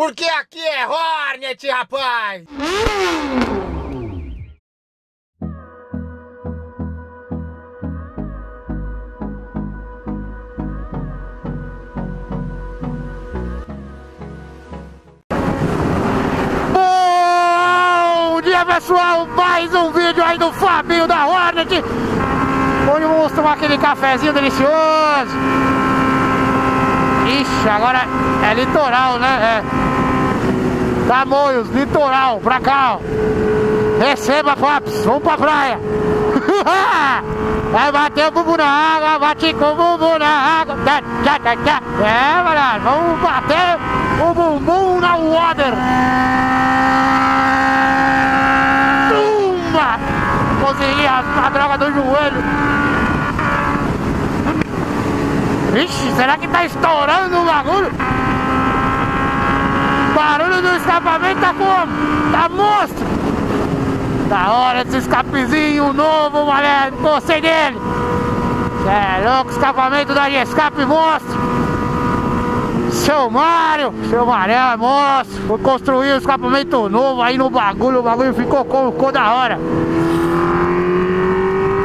Porque aqui é Hornet, rapaz! Bom dia, pessoal! Mais um vídeo aí do Fabinho da Hornet, onde vamos tomar aquele cafezinho delicioso. Ixi, agora é litoral, né? É. Tamoios, litoral, pra cá, ó. Receba, papos, vamos pra praia. Vai bater o bumbum na água, bate com o bumbum na água. É, galera, vamos bater o bumbum na water. Tumba! Consegui a droga do joelho. Vixe, será que tá estourando o bagulho? O barulho do escapamento tá como? Tá monstro! Da hora esse escapezinho novo, mané! Gostei dele! É louco, escapamento da escape monstro! Seu Mário é monstro! Vou construir um escapamento novo aí no bagulho, o bagulho ficou como? Ficou da hora!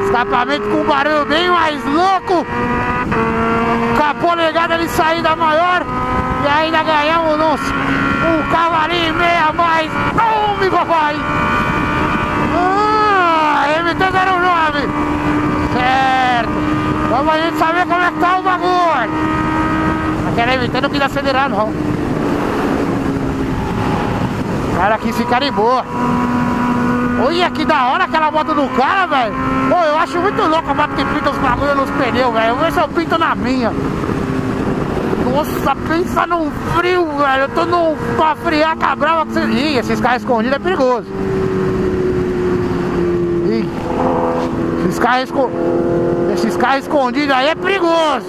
Escapamento com barulho bem mais louco! Capô legado ele sair da maior! E ainda ganhamos um cavalinho e meia a mais. Come, papai! MT-09. Certo. Vamos a gente saber como é que tá o bagulho. Aquela MT não quis acelerar, não. O cara aqui se carimbou. Olha que da hora aquela moto do cara, velho. Pô, eu acho muito louco a moto que pinta os bagulhos nos pneus, velho. Eu vou ver se eu pinto na minha. Nossa, pensa num frio, velho. Eu tô numa friaca brava. Ih, esses carros escondidos é perigoso. Ih, esses carros escondidos aí é perigoso.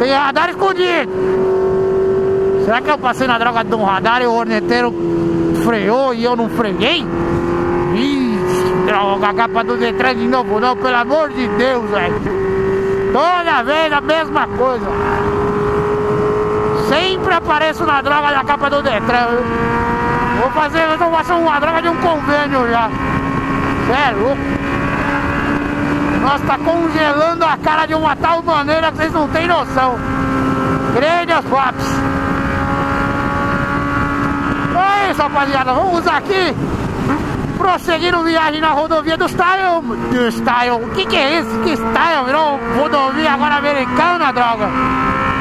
Tem radar escondido. Será que eu passei na droga de um radar e o horneteiro freou e eu não freiei? Ih, droga, a capa do Detran de novo. Não, pelo amor de Deus, velho. Toda vez a mesma coisa. Sempre apareço na droga da capa do Detran. Vou fazer uma droga de um convênio já. Cê é louco. Nossa, tá congelando a cara de uma tal maneira que vocês não tem noção. Grandes papos. É isso, rapaziada. Vamos aqui prosseguindo viagem na rodovia do Style. Do Style. O que é isso? Que Style? Virou rodovia agora americana, droga.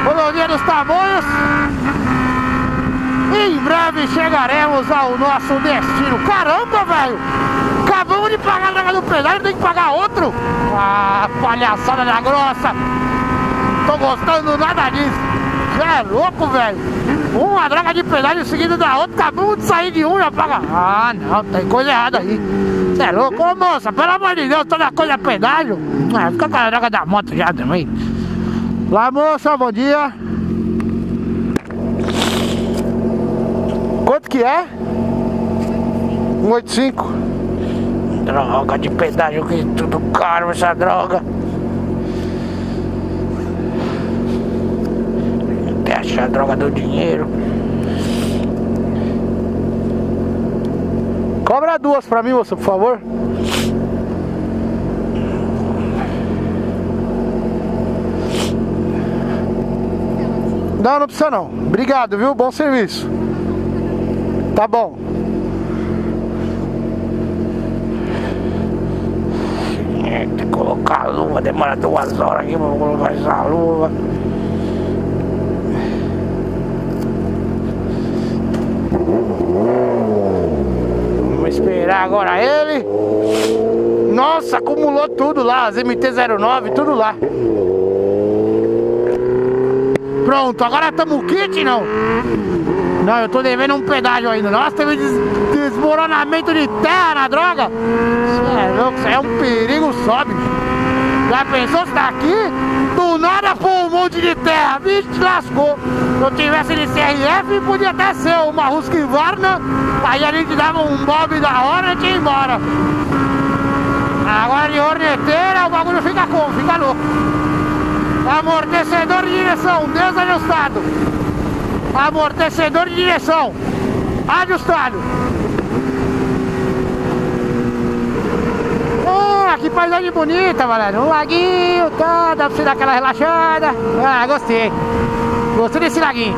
Rodovia dos Tamoios. Em breve chegaremos ao nosso destino. Caramba, velho! Acabamos de pagar a droga do pedágio, tem que pagar outro? Ah, palhaçada da grossa! Tô gostando nada disso. Já é louco, velho! Uma droga de pedágio seguida da outra, acabamos de sair de um e já paga. Ah, não, tem coisa errada aí. Você é louco? Ô, moça, pelo amor de Deus, toda coisa é pedágio. Ah, fica com a droga da moto já também. Lá, moça, bom dia. Quanto que é? 1,85. Droga de pedágio, que tudo caro essa droga. Até achar a droga do dinheiro. Cobra duas pra mim, moça, por favor. Não, não precisa não. Obrigado, viu? Bom serviço. Tá bom. Tem que colocar a luva, demora 2 horas aqui pra colocar essa luva. Vamos esperar agora ele. Nossa, acumulou tudo lá, as MT-09, tudo lá. Pronto, agora estamos kit, não? Não, eu tô devendo um pedágio ainda. Nossa, teve desmoronamento de terra na droga. Isso é louco, isso é um perigo só, bicho. Já pensou se daqui do nada pôr um monte de terra? Bicho, lascou. Se eu tivesse de CRF, podia até ser uma Husqvarna. Aí a gente dava um bob da hora e ia embora. Agora de horneteira, o bagulho fica como? Fica louco. Amortecedor de direção desajustado. amortecedor de direção ajustado. Que paisagem bonita, galera. Um laguinho, tá? Dá pra você dar aquela relaxada. Ah, gostei. Gostei desse laguinho.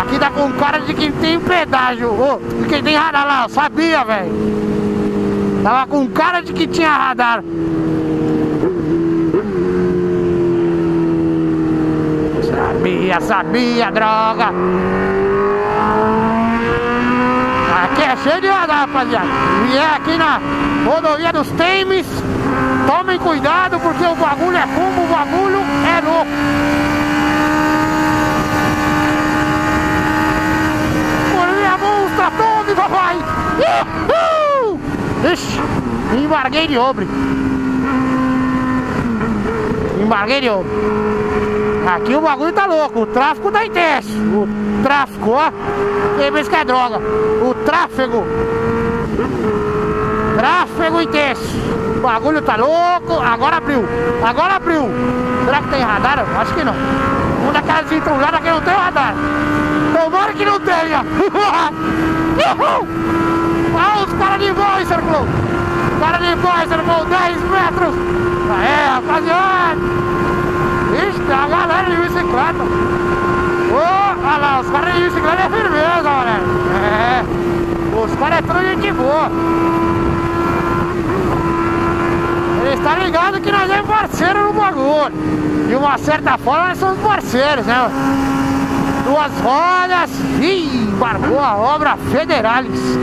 Aqui dá com cara de quem tem pedágio. Oh, de quem tem radar lá, eu sabia, velho. Tava com cara de que tinha radar. Sabia, droga. Aqui é cheio de radar, rapaziada. E é aqui na rodovia dos Thames. Tomem cuidado, porque o bagulho é fumo, o bagulho é louco. Corri a bolsa toda, papai. Ixi, embarguei de obre. Embarguei de obre. Aqui o bagulho tá louco, o tráfego tá intenso. O tráfego, ó. Quem pensa que é droga. O tráfego. Tráfego intenso. O bagulho tá louco. Agora abriu. Agora abriu. Será que tem radar? Acho que não. Uma daquelas entrugadas que não tem radar. Tomara que não tenha. Olha os caras de voo, Serclão. Os caras de voo, Serclão. 10 metros. Aê, rapaziada. Ixi, a galera de bicicleta. Oh, olha lá, os caras de bicicleta é firmeza, galera. É, os caras é tudo gente boa. Eles tá ligado que nós é parceiro no bagulho. De uma certa forma, nós somos parceiros, né? Duas rodas. Ih, embarcou a obra Federalis.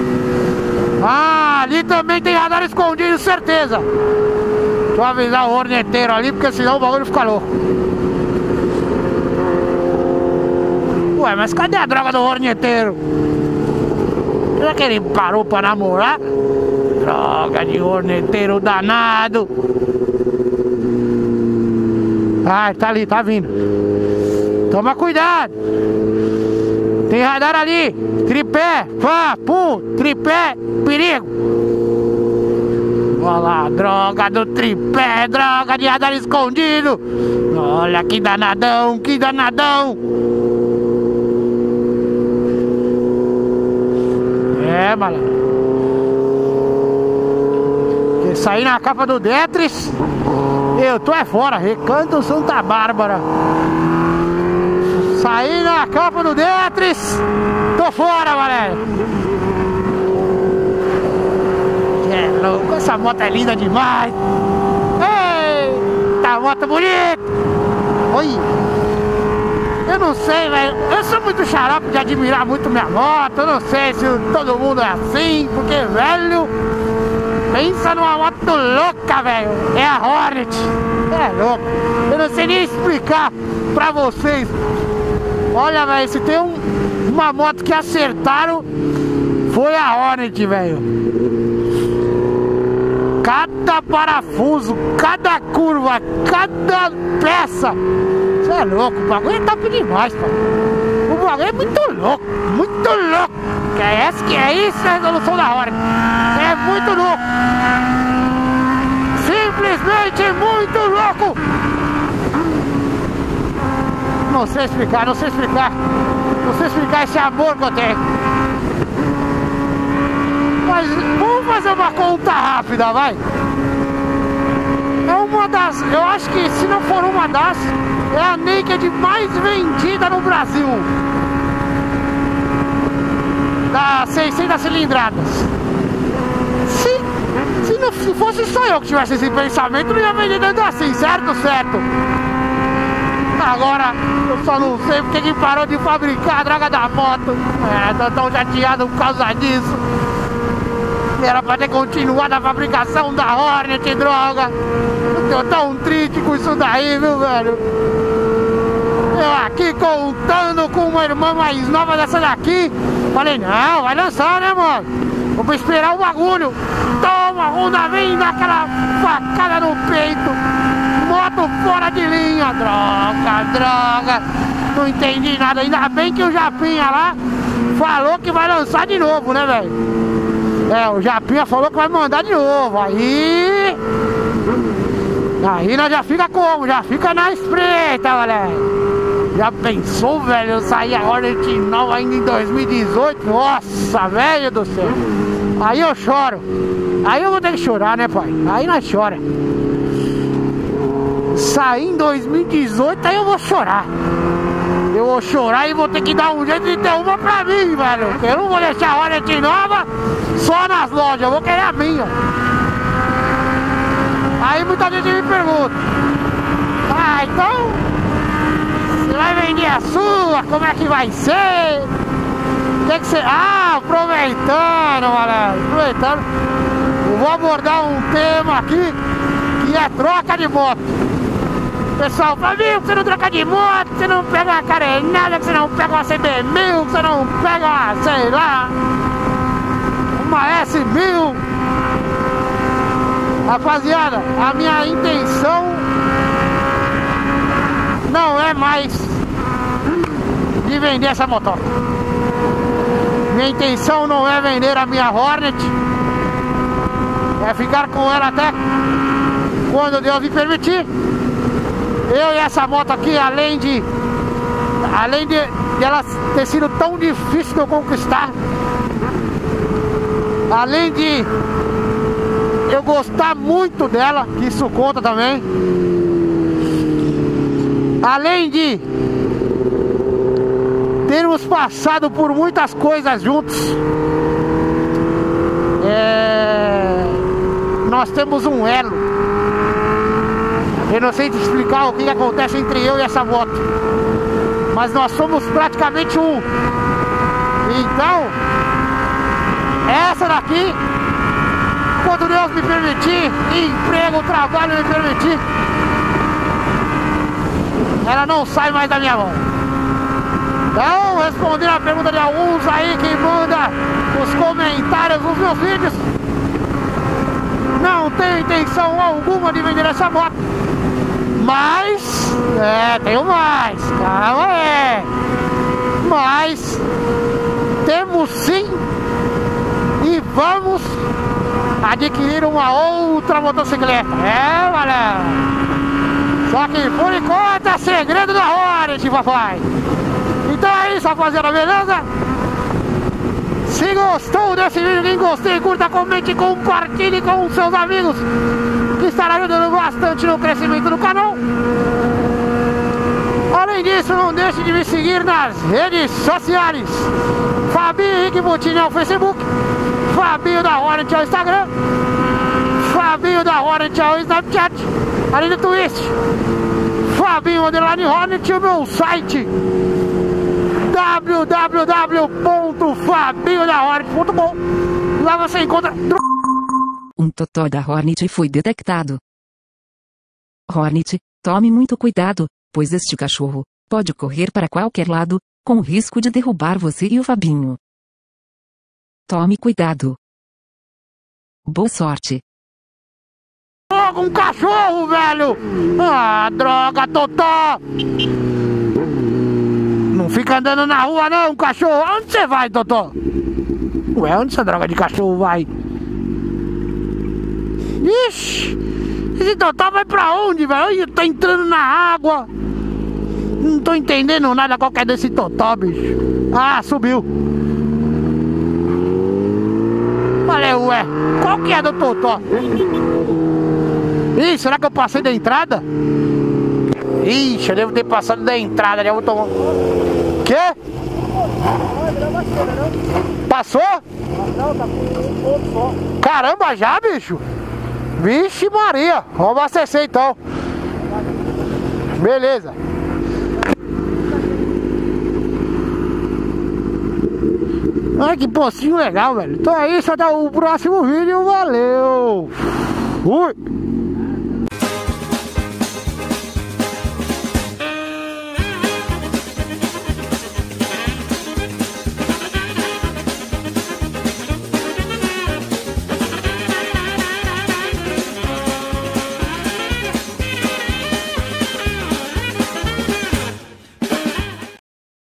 Ah, ali também tem radar escondido, certeza. Deixa eu avisar o horneteiro ali, porque senão o bagulho fica louco. Ué, mas cadê a droga do horneteiro? Será que ele parou pra namorar? Droga de horneteiro danado. Ai, tá ali, tá vindo. Toma cuidado. Tem radar ali. Tripé, pá, pum, tripé, perigo. Olha lá, droga do tripé, droga de radar escondido. Olha que danadão, que danadão. É, malandro. Isso aí na capa do Detris. Eu tô é fora, Recanto Santa Bárbara. Saí na capa do Detris. Tô fora, galera. Essa moto é linda demais. Eita, moto bonita. Oi. Eu não sei, velho. Eu sou muito xarope de admirar muito minha moto. Eu não sei se todo mundo é assim. Porque, velho, pensa numa moto louca, velho. É a Hornet. É louco. Eu não sei nem explicar pra vocês. Olha, velho, se tem uma moto que acertaram, foi a Hornet, velho. Cada parafuso, cada curva, cada peça. Você é louco, o bagulho é top demais, pô. O bagulho é muito louco, muito louco. Que é isso, a resolução da hora. É muito louco. Simplesmente muito louco. Não sei explicar, não sei explicar. Não sei explicar esse amor que eu tenho. Mas vamos fazer uma conta rápida, vai. É uma das, eu acho que se não for uma das, é a naked mais vendida no Brasil. Da 600 cilindradas. Se fosse só eu que tivesse esse pensamento, não ia vender tanto assim, certo? Certo. Agora, eu só não sei porque que parou de fabricar a droga da moto. É, tão chateado por causa disso. Era pra ter continuado a fabricação da Hornet, droga. Eu tô tão triste com isso daí, viu, velho? Eu aqui contando com uma irmã mais nova dessa daqui. Falei, não, vai lançar, né, mano? Vou esperar o bagulho. Toma, Honda, vem naquela facada no peito. Moto fora de linha, droga, droga. Não entendi nada. Ainda bem que o Japinha lá falou que vai lançar de novo, né, velho? É, o Japinha falou que vai mandar de novo. Aí nós já fica como? Já fica na espreita, galera. Já pensou, velho? Eu saí a Hornet nova ainda em 2018. Nossa, velho do céu. Aí eu choro. Aí eu vou ter que chorar, né, pai? Aí nós chora. Saí em 2018, aí eu vou chorar. Eu vou chorar e vou ter que dar um jeito de ter uma pra mim, velho. Eu não vou deixar a Hornet nova só nas lojas, eu vou querer a minha. Aí muita gente me pergunta: ah, então você vai vender a sua? Como é que vai ser? Tem que ser... Ah, aproveitando, galera, aproveitando, eu vou abordar um tema aqui que é troca de moto. Pessoal, Fabinho, que você não troca de moto, que você não pega uma carenada, que você não pega uma CB1000, que você não pega uma, sei lá, uma S1000. Rapaziada, a minha intenção não é mais de vender essa motoca. Minha intenção não é vender a minha Hornet, é ficar com ela até quando Deus me permitir. Eu e essa moto aqui, além de ela ter sido tão difícil de eu conquistar, além de eu gostar muito dela, que isso conta também, além de termos passado por muitas coisas juntos, nós temos um elo. Eu não sei te explicar o que acontece entre eu e essa moto, mas nós somos praticamente um. Então, essa daqui, quando Deus me permitir, emprego, trabalho me permitir, ela não sai mais da minha mão. Então, respondendo a pergunta de alguns aí que manda os comentários nos meus vídeos, não tenho intenção alguma de vender essa moto. Mas, tenho mais, calma aí. Mas temos sim e vamos adquirir uma outra motocicleta. É, galera. Só que por enquanto é segredo da Hornet, papai. Então é isso, rapaziada, beleza? Se gostou desse vídeo, quem gostei, curta, comente, compartilhe com seus amigos, que estará ajudando bastante no crescimento do canal. Além disso, não deixe de me seguir nas redes sociais. Fabinho Henrique Puccini é o Facebook, Fabinho da Hornet é o Instagram, Fabinho da Hornet é o Snapchat, além do Twitch, Fabinho _ Hornet e o meu site www.fabinhodahornet.com. Lá você encontra... Um totó da Hornet foi detectado. Hornet, tome muito cuidado, pois este cachorro pode correr para qualquer lado, com o risco de derrubar você e o Fabinho. Tome cuidado. Boa sorte. Droga, um cachorro, velho! Ah, droga, totó! Não fica andando na rua não, cachorro! Onde você vai, totó? Ué, onde essa droga de cachorro vai? Ixi, esse totó vai pra onde, velho? Tá entrando na água. Não tô entendendo nada qualquer desse totó, bicho. Ah, subiu. Falei, ué, qual que é do totó? Ih, será que eu passei da entrada? Ixi, eu devo ter passado da entrada, né? Eu vou tomar... Quê? Passou? Não, tá um pouco só. Caramba, já, bicho? Vixe Maria, vamos abastecer então. Beleza. Ai, que postinho legal, velho. Então é isso, até o próximo vídeo, valeu. Fui.